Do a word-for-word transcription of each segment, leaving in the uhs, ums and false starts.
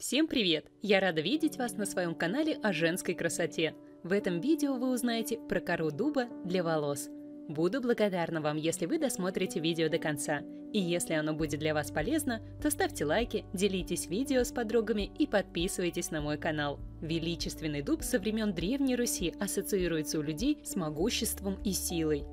Всем привет! Я рада видеть вас на своем канале о женской красоте. В этом видео вы узнаете про кору дуба для волос. Буду благодарна вам, если вы досмотрите видео до конца. И если оно будет для вас полезно, то ставьте лайки, делитесь видео с подругами и подписывайтесь на мой канал. Величественный дуб со времен Древней Руси ассоциируется у людей с могуществом и силой.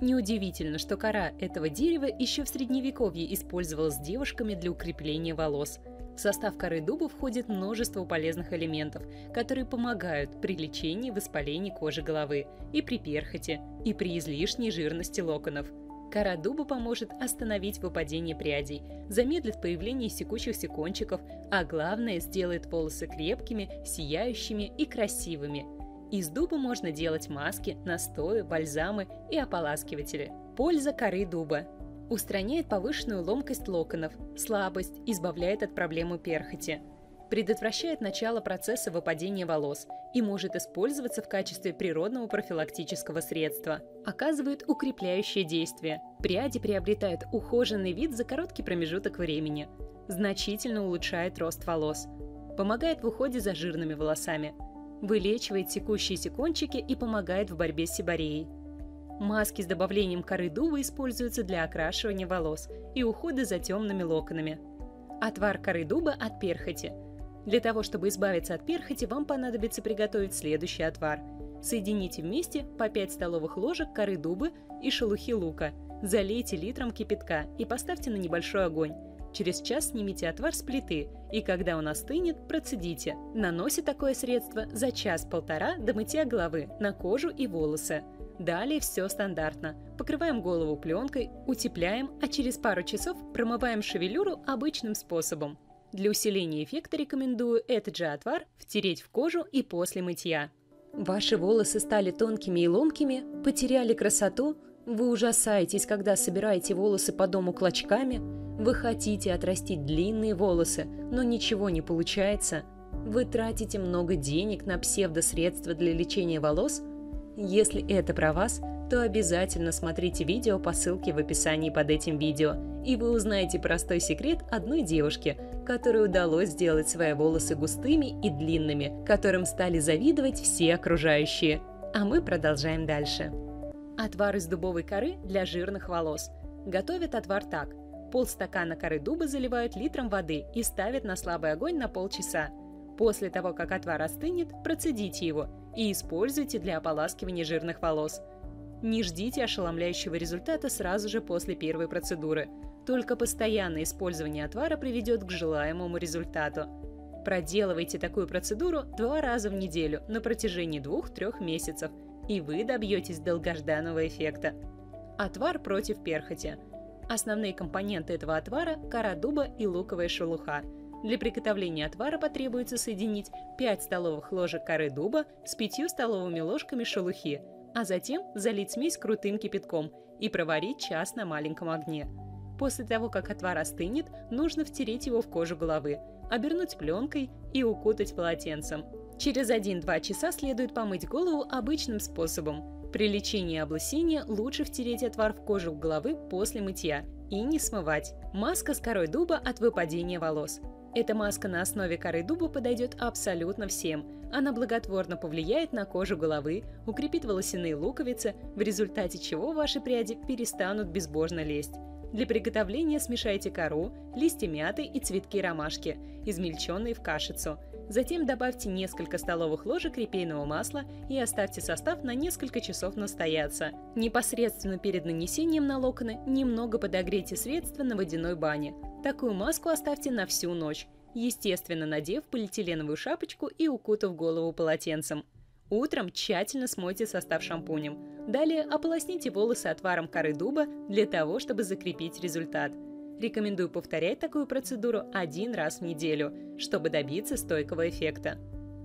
Неудивительно, что кора этого дерева еще в Средневековье использовалась девушками для укрепления волос. В состав коры дуба входит множество полезных элементов, которые помогают при лечении воспалений кожи головы, и при перхоти, и при излишней жирности локонов. Кора дуба поможет остановить выпадение прядей, замедлит появление секущихся кончиков, а главное, сделает волосы крепкими, сияющими и красивыми. Из дуба можно делать маски, настои, бальзамы и ополаскиватели. Польза коры дуба. Устраняет повышенную ломкость локонов, слабость, избавляет от проблемы перхоти. Предотвращает начало процесса выпадения волос и может использоваться в качестве природного профилактического средства. Оказывает укрепляющее действие. Пряди приобретают ухоженный вид за короткий промежуток времени. Значительно улучшает рост волос. Помогает в уходе за жирными волосами. Вылечивает секущиеся кончики и помогает в борьбе с себореей. Маски с добавлением коры дуба используются для окрашивания волос и ухода за темными локонами. Отвар коры дуба от перхоти. Для того, чтобы избавиться от перхоти, вам понадобится приготовить следующий отвар. Соедините вместе по пять столовых ложек коры дуба и шелухи лука. Залейте литром кипятка и поставьте на небольшой огонь. Через час снимите отвар с плиты и, когда он остынет, процедите. Наносите такое средство за час-полтора до мытья головы на кожу и волосы. Далее все стандартно. Покрываем голову пленкой, утепляем, а через пару часов промываем шевелюру обычным способом. Для усиления эффекта рекомендую этот же отвар втереть в кожу и после мытья. Ваши волосы стали тонкими и ломкими, потеряли красоту? Вы ужасаетесь, когда собираете волосы по дому клочками? Вы хотите отрастить длинные волосы, но ничего не получается? Вы тратите много денег на псевдосредства для лечения волос? Если это про вас, то обязательно смотрите видео по ссылке в описании под этим видео, и вы узнаете простой секрет одной девушки, которой удалось сделать свои волосы густыми и длинными, которым стали завидовать все окружающие. А мы продолжаем дальше. Отвар из дубовой коры для жирных волос. Готовят отвар так. Полстакана коры дуба заливают литром воды и ставят на слабый огонь на полчаса. После того, как отвар остынет, процедите его и используйте для ополаскивания жирных волос. Не ждите ошеломляющего результата сразу же после первой процедуры. Только постоянное использование отвара приведет к желаемому результату. Проделывайте такую процедуру два раза в неделю на протяжении двух-трех месяцев, и вы добьетесь долгожданного эффекта. Отвар против перхоти. Основные компоненты этого отвара – кора дуба и луковая шелуха. Для приготовления отвара потребуется соединить пять столовых ложек коры дуба с пятью столовыми ложками шелухи, а затем залить смесь крутым кипятком и проварить час на маленьком огне. После того, как отвар остынет, нужно втереть его в кожу головы, обернуть пленкой и укутать полотенцем. Через один-два часа следует помыть голову обычным способом. При лечении облысения лучше втереть отвар в кожу головы после мытья и не смывать. Маска с корой дуба от выпадения волос. Эта маска на основе коры дуба подойдет абсолютно всем. Она благотворно повлияет на кожу головы, укрепит волосяные луковицы, в результате чего ваши пряди перестанут безбожно лезть. Для приготовления смешайте кору, листья мяты и цветки ромашки, измельченные в кашицу. Затем добавьте несколько столовых ложек репейного масла и оставьте состав на несколько часов настояться. Непосредственно перед нанесением на локоны немного подогрейте средство на водяной бане. Такую маску оставьте на всю ночь, естественно, надев полиэтиленовую шапочку и укутав голову полотенцем. Утром тщательно смойте состав шампунем. Далее ополосните волосы отваром коры дуба для того, чтобы закрепить результат. Рекомендую повторять такую процедуру один раз в неделю, чтобы добиться стойкого эффекта.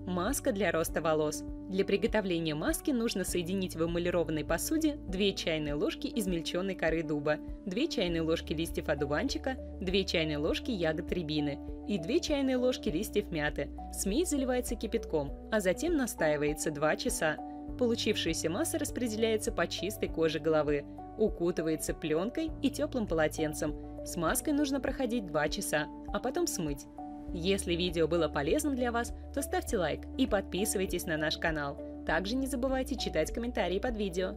Маска для роста волос. Для приготовления маски нужно соединить в эмалированной посуде две чайные ложки измельченной коры дуба, две чайные ложки листьев одуванчика, две чайные ложки ягод рябины и две чайные ложки листьев мяты. Смесь заливается кипятком, а затем настаивается два часа. Получившаяся масса распределяется по чистой коже головы, укутывается пленкой и теплым полотенцем. С маской нужно проходить два часа, а потом смыть. Если видео было полезным для вас, то ставьте лайк и подписывайтесь на наш канал. Также не забывайте читать комментарии под видео.